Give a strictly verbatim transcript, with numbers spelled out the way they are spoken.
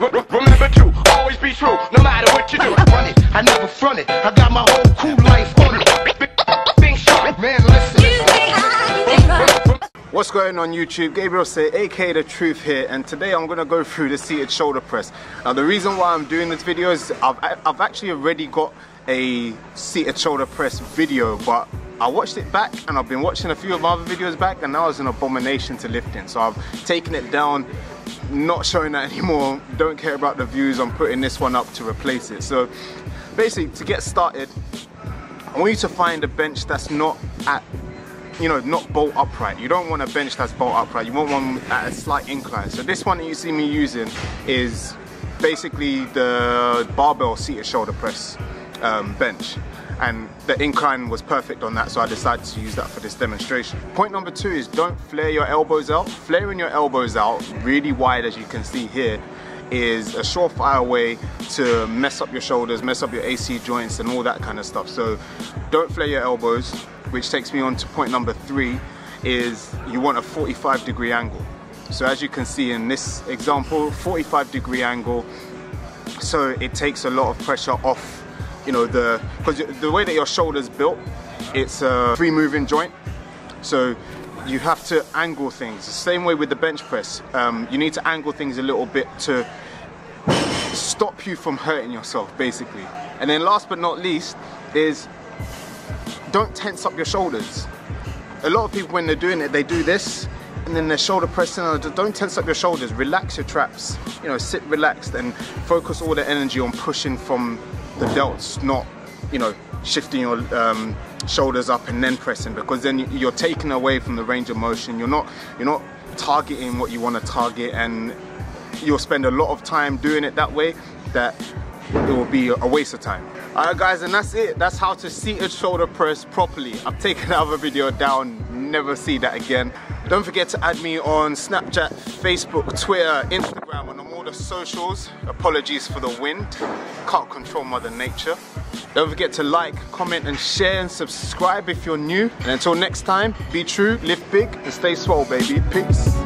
Remember to always be true, no matter what you do. Run it, I never front it. I got my whole cool life on it. Big shot, man, listen. What's going on YouTube? Gabriel Sey, aka The Truth here, and today I'm going to go through the seated shoulder press. Now the reason why I'm doing this video is I've, I've actually already got a seated shoulder press video, but I watched it back and I've been watching a few of my other videos back, and now it's an abomination to lifting. So I've taken it down, not showing that anymore, don't care about the views, I'm putting this one up to replace it. So basically, to get started, I want you to find a bench that's not at you know, not bolt upright. You don't want a bench that's bolt upright. You want one at a slight incline. So this one that you see me using is basically the barbell seated shoulder press um, bench, and the incline was perfect on that, so I decided to use that for this demonstration. Point number two is don't flare your elbows out. Flaring your elbows out really wide, as you can see here, is a surefire way to mess up your shoulders, mess up your A C joints and all that kind of stuff. So don't flare your elbows, which takes me on to point number three, is you want a forty-five degree angle. So as you can see in this example, forty-five degree angle, so it takes a lot of pressure off, you know, the, because the way that your shoulder's built, it's a free moving joint, so you have to angle things. The same way with the bench press, um, you need to angle things a little bit to stop you from hurting yourself, basically. And then last but not least is don't tense up your shoulders. A lot of people, when they're doing it, they do this and then their shoulder pressing. Don't tense up your shoulders, relax your traps, you know, sit relaxed and focus all the energy on pushing from the delts, not, you know, shifting your um, shoulders up and then pressing, because then you're taken away from the range of motion. You're not, you're not targeting what you want to target, and you'll spend a lot of time doing it that way that it will be a waste of time. Alright guys, and that's it. That's how to seated shoulder press properly. I've taken the other video down, never see that again. Don't forget to add me on Snapchat, Facebook, Twitter, Instagram, and on all the socials. Apologies for the wind, can't control Mother Nature. Don't forget to like, comment and share and subscribe if you're new. And until next time, be true, live big and stay swole, baby. Peace.